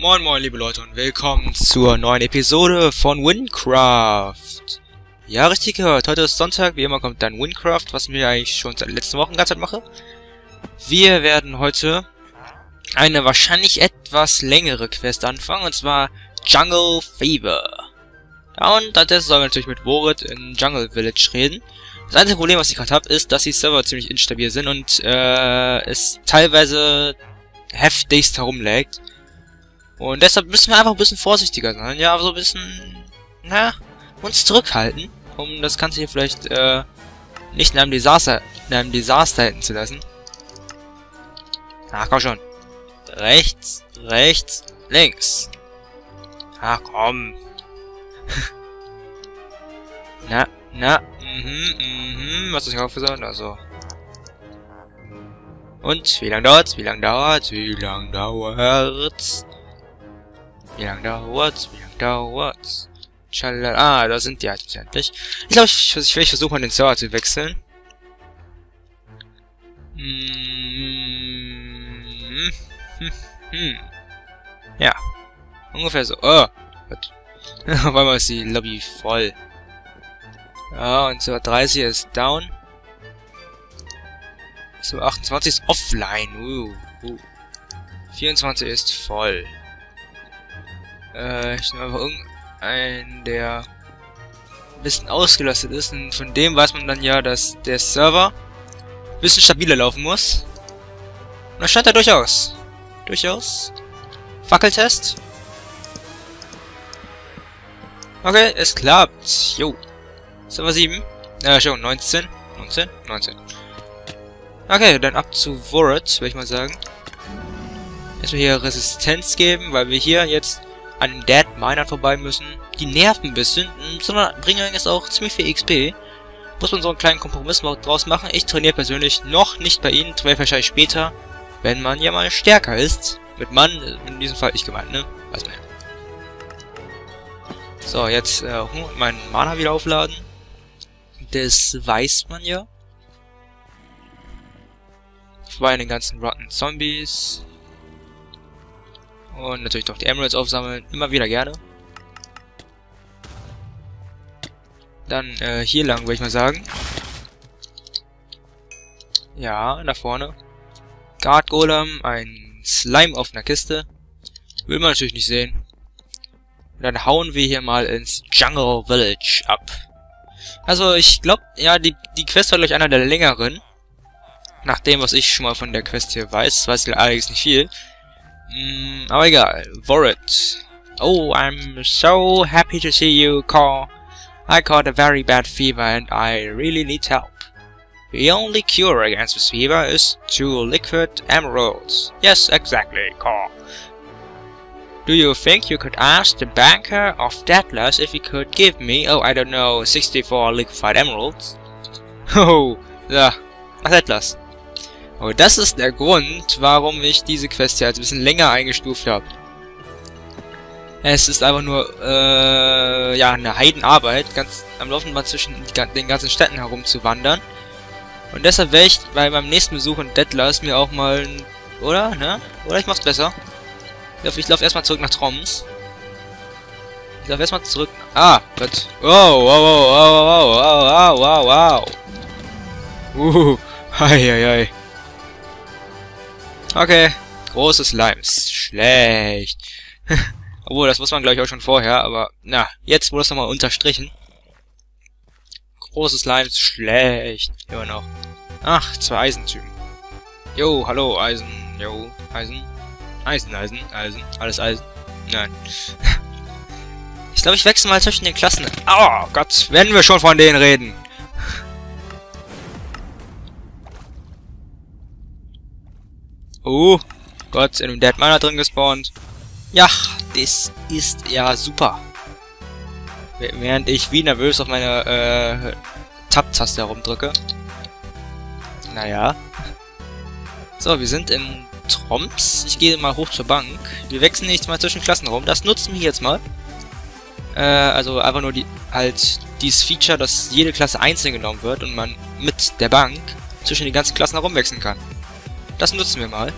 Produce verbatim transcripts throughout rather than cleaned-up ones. Moin moin liebe Leute und willkommen zur neuen Episode von Wynncraft. Ja, richtig gehört, heute ist Sonntag, wie immer kommt dann Wynncraft, was wir eigentlich schon seit letzten Wochen die ganze Zeit machen. Wir werden heute eine wahrscheinlich etwas längere Quest anfangen, und zwar Jungle Fever. Und stattdessen sollen wir natürlich mit Worit in Jungle Village reden. Das einzige Problem, was ich gerade habe, ist, dass die Server ziemlich instabil sind und äh, es teilweise heftigst herumlaggt. Und deshalb müssen wir einfach ein bisschen vorsichtiger sein. Ja, so ein bisschen, na, uns zurückhalten, um das Ganze hier vielleicht, äh, nicht in einem Desaster, in einem Desaster enden zu lassen. Ach, komm schon. Rechts, rechts, links. Ach, komm. Na, na, mhm, mhm, was ist hier aufgesagt? Also. Und, wie lange dauert's, wie lange dauert's, wie lange dauert's? Wie lange dauert's? Wie lange dauert's? Schalala. Ah, da sind die Items endlich. Ich glaube, ich, ich, ich versuche mal den Server zu wechseln. Hm. Hm. Hm. Ja. Ungefähr so. Oh. Gott. Auf einmal ist die Lobby voll. Ja, und Server dreißig ist down. Server achtundzwanzig ist offline. Uh, uh. vierundzwanzig ist voll. Ich nehme einfach irgendeinen, der ein bisschen ausgelastet ist. Und von dem weiß man dann ja, dass der Server ein bisschen stabiler laufen muss. Und das scheint er durchaus. Durchaus. Fackeltest. Okay, es klappt. Jo. Server sieben. Äh, schon neunzehn. neunzehn? neunzehn. Okay, dann ab zu Worit, würde ich mal sagen. Erstmal hier Resistenz geben, weil wir hier jetzt an Dead Miner vorbei müssen. Die nerven ein bisschen, sondern bringen jetzt auch ziemlich viel X P. Muss man so einen kleinen Kompromiss draus machen. Ich trainiere persönlich noch nicht bei ihnen, trainiere wahrscheinlich später, wenn man ja mal stärker ist. Mit Mann, in diesem Fall ich gemeint, ne? Weiß man ja. So, jetzt äh, meinen Mana wieder aufladen. Das weiß man ja. Vorbei an den ganzen Rotten Zombies. Und natürlich doch die Emeralds aufsammeln. Immer wieder gerne. Dann äh, hier lang, würde ich mal sagen. Ja, da vorne. Guard Golem, ein Slime auf einer Kiste. Will man natürlich nicht sehen. Und dann hauen wir hier mal ins Jungle Village ab. Also ich glaube, ja, die, die Quest war gleich einer der längeren. Nach dem, was ich schon mal von der Quest hier weiß. Weiß ich allerdings nicht viel. Mm, aber egal, Worit. Oh, I'm so happy to see you, Call. I caught a very bad fever and I really need help. The only cure against this fever is two liquid emeralds. Yes, exactly, Call. Do you think you could ask the banker of Detlas if he could give me, oh, I don't know, sixty-four liquefied emeralds? Oh, ja, nach Detlas. Aber das ist der Grund, warum ich diese Quest hier als ein bisschen länger eingestuft habe. Es ist einfach nur, äh, ja, eine Heidenarbeit, ganz am laufenden Band zwischen den ganzen Städten herumzuwandern. Und deshalb werde ich bei meinem nächsten Besuch in Detlas mir auch mal, oder, ne? Oder ich mach's besser. Ich laufe erstmal zurück nach Troms. Ich laufe erstmal zurück. Ah, Gott. Wow, wow, wow, wow, wow, wow, wow, wow. Uh, hei, hei, hei. Okay, große Slimes. Schlecht. Obwohl, das wusste man glaube ich auch schon vorher, aber na, jetzt wurde es nochmal unterstrichen. Große Slimes, schlecht. Immer noch. Ach, zwei Eisentypen. Jo, hallo, Eisen. Jo, Eisen. Eisen, Eisen, Eisen. Alles Eisen. Nein. Ich glaube, ich wechsle mal zwischen den Klassen. Oh Gott, wenn wir schon von denen reden. Oh Gott, in dem Dead Miner drin gespawnt. Ja, das ist ja super. Während ich wie nervös auf meine äh, Tab-Taste herumdrücke. Naja. So, wir sind in Troms. Ich gehe mal hoch zur Bank. Wir wechseln jetzt mal zwischen Klassen rum. Das nutzen wir jetzt mal. Äh, also einfach nur die halt dieses Feature, dass jede Klasse einzeln genommen wird und man mit der Bank zwischen den ganzen Klassen herumwechseln kann. Das nutzen wir mal.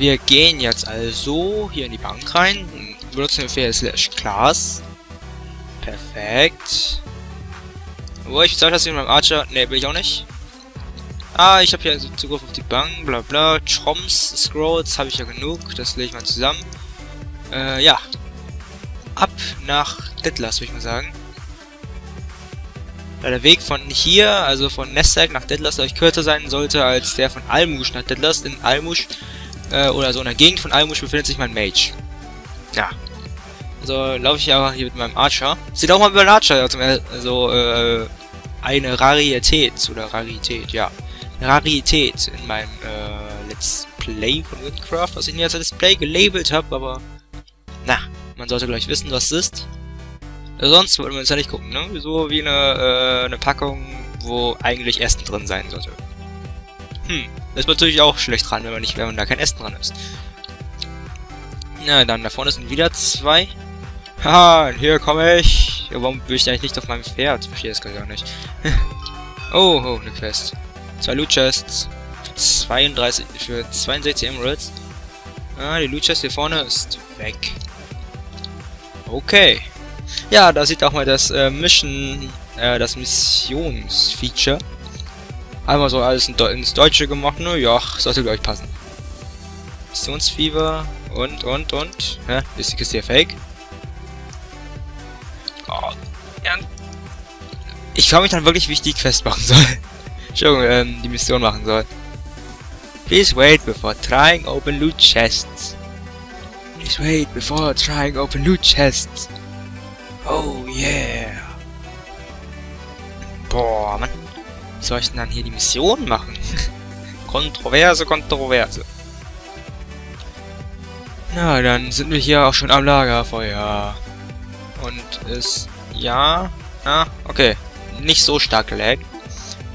Wir gehen jetzt also hier in die Bank rein, benutzen wir slash class. Perfekt. Wo ich bezahlt habe, mit meinem Archer. Ne, bin ich auch nicht. Ah, ich habe hier also Zugriff auf die Bank, bla bla. Troms, Scrolls habe ich ja genug, das lege ich mal zusammen. Äh, ja. Ab nach Detlas, würde ich mal sagen. Da der Weg von hier, also von Nestag nach Detlas, euch kürzer sein sollte als der von Almusch nach Detlas. In Almusch, äh, oder so in der Gegend von Almusch befindet sich mein Mage. Ja. Also laufe ich einfach hier mit meinem Archer. Sieht auch mal über den Archer, also, also äh, eine Rarität, oder Rarität, ja. Rarität in meinem, äh, Let's Play von Wynncraft, was ich nicht als Let's Play gelabelt habe, aber, na, man sollte gleich wissen, was es ist. Sonst wollten wir uns ja nicht gucken, ne? So wie eine, äh, eine Packung, wo eigentlich Essen drin sein sollte. Hm, das ist natürlich auch schlecht dran, wenn man nicht, wenn man da kein Essen dran ist. Na, dann da vorne sind wieder zwei. Haha, und hier komme ich. Ja, warum bin ich eigentlich nicht auf meinem Pferd? Ich verstehe das gar nicht. oh, oh, eine Quest. Zwei Loot Chests. Für, zweiunddreißig, für zweiundsechzig Emeralds. Ah, die Loot Chest hier vorne ist weg. Okay. Ja, da sieht auch mal das äh, Mission, äh, das Missionsfeature. Einmal so alles in De ins Deutsche gemacht, ne? Ja, sollte gleich passen. Missionsfieber und, und, und. Hä? Ist die Kiste hier fake? Oh, ja. Ich frage mich dann wirklich, wie ich die Quest machen soll. Entschuldigung, ähm, die Mission machen soll. Please wait before trying open loot chests. Please wait before trying open loot chests. Oh yeah! Boah, Mann. Wie soll ich denn dann hier die Mission machen? Kontroverse, Kontroverse. Na, dann sind wir hier auch schon am Lagerfeuer. Und es... Ja... Ah, okay. Nicht so stark gelaggt.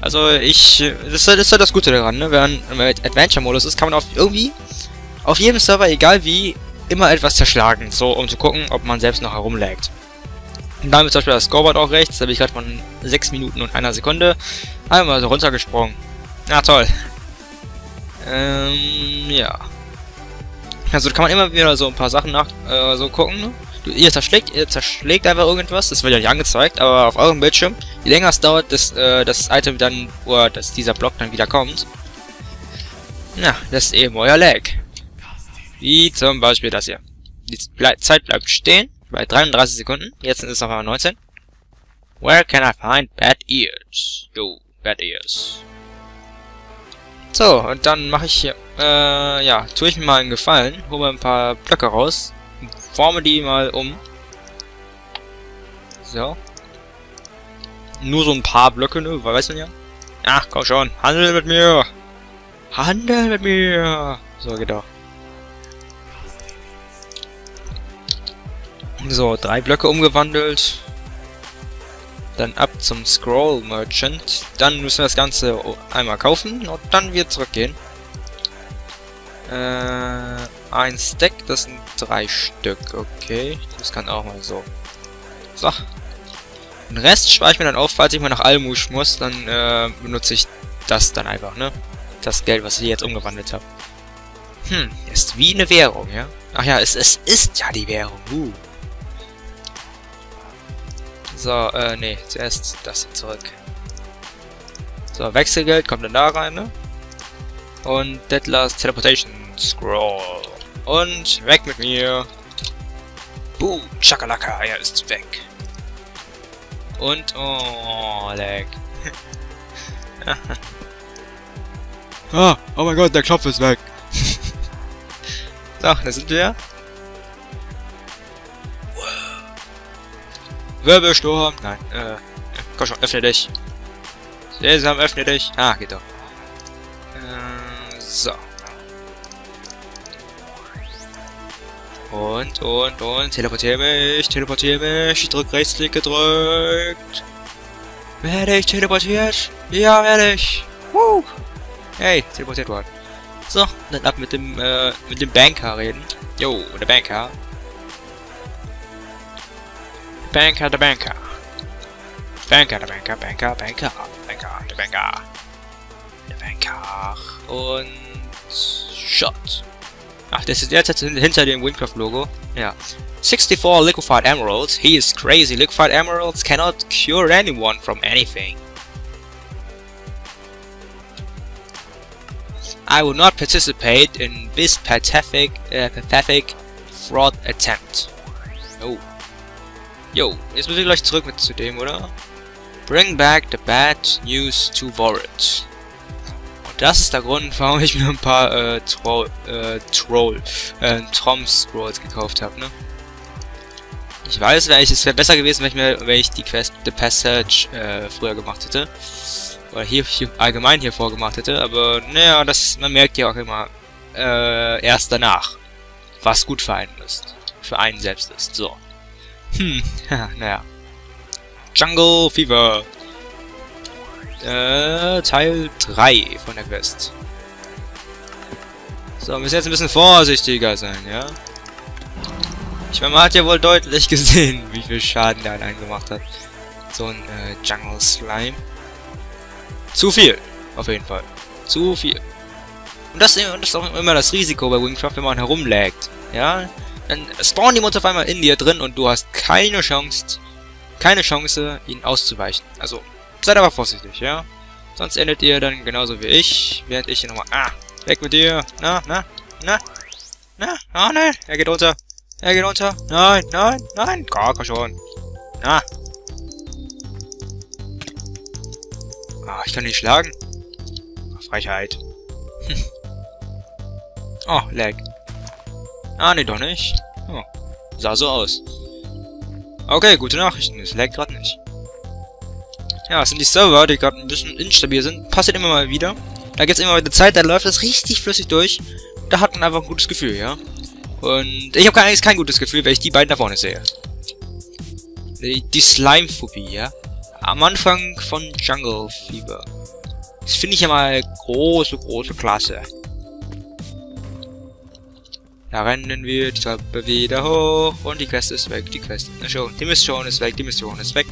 Also ich... Das ist halt das Gute daran, ne? Wenn man im Adventure-Modus ist, kann man auf irgendwie... Auf jedem Server, egal wie, immer etwas zerschlagen. So, um zu gucken, ob man selbst noch herumlaggt. Und dann zum Beispiel das Scoreboard auch rechts, da bin ich gerade von sechs Minuten und einer Sekunde einmal so runtergesprungen. Na toll. Ähm, ja. Also da kann man immer wieder so ein paar Sachen nach, äh, so gucken, ne? Du, ihr, zerschlägt, ihr zerschlägt einfach irgendwas, das wird ja nicht angezeigt, aber auf eurem Bildschirm, je länger es dauert, dass äh, das Item dann, oder dass dieser Block dann wieder kommt. Na, ja, das ist eben euer Lag. Wie zum Beispiel das hier. Die Zeit bleibt stehen. Bei dreiunddreißig Sekunden. Jetzt ist es auf einmal neunzehn. Where can I find bad ears? Yo, bad ears. So, und dann mache ich hier, äh, ja, tue ich mir mal einen Gefallen. Hole mir ein paar Blöcke raus. Forme die mal um. So. Nur so ein paar Blöcke, ne? Weiß man ja. Ach, komm schon. Handel mit mir. Handel mit mir. So, geht auch. So, drei Blöcke umgewandelt. Dann ab zum Scroll Merchant. Dann müssen wir das Ganze einmal kaufen und dann wieder zurückgehen. Äh, ein Stack, das sind drei Stück. Okay, das kann auch mal so. So. Den Rest spare ich mir dann auf, falls ich mal nach Almusch muss. Dann äh, benutze ich das dann einfach, ne? Das Geld, was ich jetzt umgewandelt habe. Hm, ist wie eine Währung, ja? Ach ja, es, es ist ja die Währung. Uh. So, äh, nee, zuerst das hier zurück. So, Wechselgeld kommt dann da rein, ne? Und Detlas Teleportation Scroll. Und weg mit mir. Buh, Chakalaka, er ist weg. Und, oh, lag. ah, oh mein Gott, der Knopf ist weg. so, da sind wir. Wirbelsturm. Nein, äh, komm schon, öffne dich. Sesam, öffne dich. Ah, geht doch. Äh, so. Und, und, und. Teleportiere mich, teleportiere mich. Ich drück Rechtsklick gedrückt. Werde ich teleportiert? Ja, werde ich. Woo. Hey, teleportiert worden. So, dann ab mit dem, äh, mit dem Banker reden. Jo, der Banker. Banker, der Banker. Banker, der Banker, Banker, Banker, Banker, der Banker. Der Banker. Und... Shot. Ach, das ist jetzt hinter dem Wynncraft-Logo. Ja. sixty-four Liquefied Emeralds. He is crazy. Liquefied Emeralds cannot cure anyone from anything. I will not participate in this pathetic, uh, pathetic fraud attempt. Oh. Yo, jetzt müssen wir gleich zurück mit zu dem, oder? Bring back the bad news to Worit. Und das ist der Grund, warum ich mir ein paar äh, Tro äh, Troll, äh, Troms Scrolls gekauft habe, ne? Ich weiß, es wäre besser gewesen, wenn ich, mir, wenn ich die Quest The Passage äh, früher gemacht hätte. Oder hier, hier allgemein hier vorgemacht hätte, aber naja, das, man merkt ja auch immer äh, erst danach, was gut für einen ist. Für einen selbst ist. So. Hm, naja. Jungle Fever. Äh, Teil drei von der Quest. So, wir müssen jetzt ein bisschen vorsichtiger sein, ja? Ich meine, man hat ja wohl deutlich gesehen, wie viel Schaden der allein gemacht hat. So ein äh, Jungle Slime. Zu viel, auf jeden Fall. Zu viel. Und das, das ist auch immer das Risiko bei Wynncraft, wenn man herumlaggt. Ja? Dann spawnen die Mutter auf einmal in dir drin und du hast keine Chance, keine Chance, ihnen auszuweichen. Also, seid aber vorsichtig, ja? Sonst endet ihr dann genauso wie ich, während ich hier nochmal... Ah, weg mit dir! Na, na, na, na, oh nein! Er geht runter! Er geht runter! Nein, nein, nein! Komm schon! Na! Ah, ich kann nicht schlagen. Frechheit. Hm. Oh, lag. Ah, nee, doch nicht. Oh, sah so aus. Okay, gute Nachrichten. Es lag gerade nicht. Ja, es sind die Server, die gerade ein bisschen instabil sind. Passiert immer mal wieder. Da geht es immer wieder Zeit, da läuft das richtig flüssig durch. Da hat man einfach ein gutes Gefühl, ja. Und ich habe eigentlich kein gutes Gefühl, wenn ich die beiden da vorne sehe. Die, die Slime-Phobie, ja. Am Anfang von Jungle Fever. Das finde ich ja mal große, große Klasse. Da rennen wir die Treppe wieder hoch und die Quest ist weg, die Quest ist schon, die Mission ist weg, die Mission ist weg.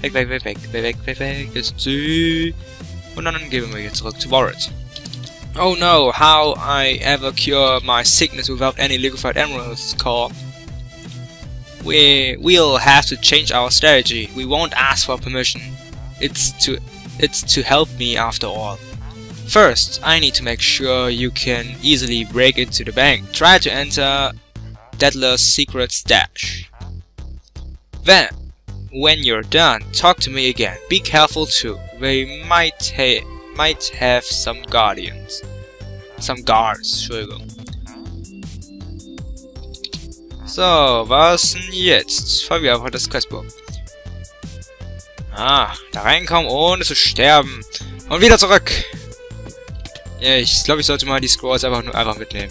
Weg, weg, weg, weg, weg, weg, weg, weg, ist zu. Und dann gehen wir jetzt zurück zu Worit. Oh no, how I ever cure my sickness without any liquefied emeralds core. We we'll have to change our strategy. We won't ask for permission. It's to it's to help me after all. First, I need to make sure you can easily break into the bank. Try to enter Detlas' secret stash. Then, when you're done, talk to me again. Be careful too. We might ha might have some guardians, some guards. Entschuldigung. So, was denn jetzt? Folgen wir einfach das Questbuch. Ah, da reinkommen ohne zu sterben. Und wieder zurück. Ja, ich glaube, ich sollte mal die Scrolls einfach nur einfach mitnehmen.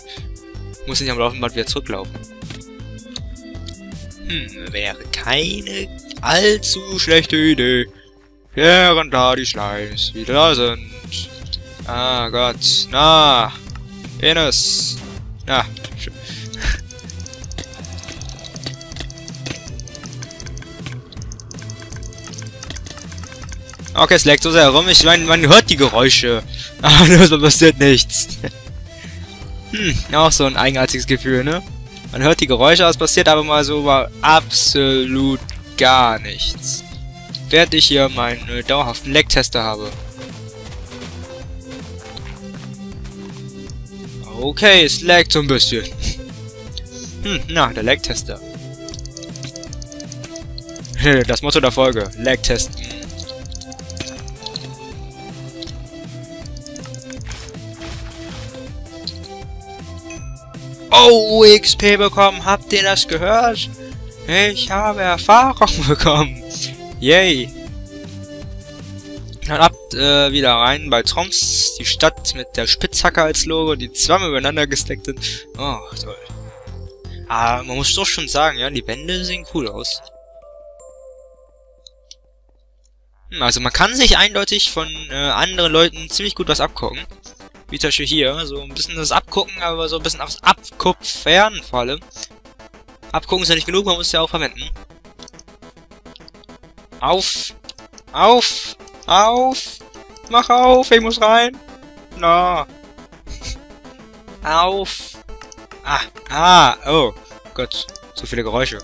Muss nicht am Laufen bald wieder zurücklaufen. Hm, wäre keine allzu schlechte Idee. Während da die Schleims wieder da sind. Ah Gott, na. Venus. Na. Okay, es leckt so sehr herum. Ich meine, man hört die Geräusche. Aber das passiert nichts. Hm, auch so ein eigenartiges Gefühl, ne? Man hört die Geräusche, aber es passiert aber mal so war absolut gar nichts. Während ich hier meinen dauerhaften Lecktester habe. Okay, es leckt so ein bisschen. Hm, na, der Lecktester. Das Motto der Folge: Lacktesten. Oh, X P bekommen. Habt ihr das gehört? Ich habe Erfahrung bekommen. Yay. Dann ab äh, wieder rein bei Troms. Die Stadt mit der Spitzhacke als Logo, die zweimal übereinander gesteckt sind. Oh, toll. Aber man muss doch schon sagen, ja, die Wände sehen cool aus. Hm, also man kann sich eindeutig von äh, anderen Leuten ziemlich gut was abgucken. Wie zum Beispiel hier, so ein bisschen das Abgucken, aber so ein bisschen aufs Abkupfern vor allem. Abgucken ist ja nicht genug, man muss es ja auch verwenden. Auf! Auf! Auf! Mach auf! Ich muss rein! Na! Auf! Ah, ah, oh Gott, so viele Geräusche.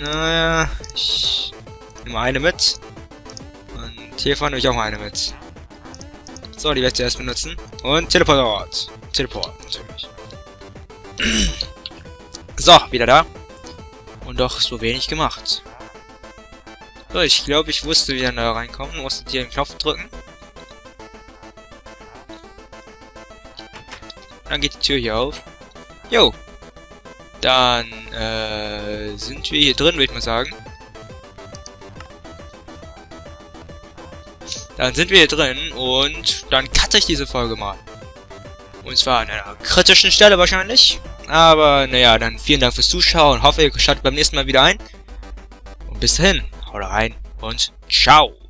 Naja, ich nehme eine mit. Und hiervon nehme ich auch mal eine mit. So, die werde ich zuerst benutzen. Und Teleport. Teleport, natürlich. So, wieder da. Und doch so wenig gemacht. So, ich glaube, ich wusste, wie wir da reinkommen. Du musst hier den Knopf drücken. Dann geht die Tür hier auf. Jo. Dann äh, sind wir hier drin, würde ich mal sagen. Dann sind wir hier drin und dann cutte ich diese Folge mal. Und zwar an einer kritischen Stelle wahrscheinlich. Aber naja, dann vielen Dank fürs Zuschauen. Hoffe, ihr schaltet beim nächsten Mal wieder ein. Und bis dahin, haut rein und ciao.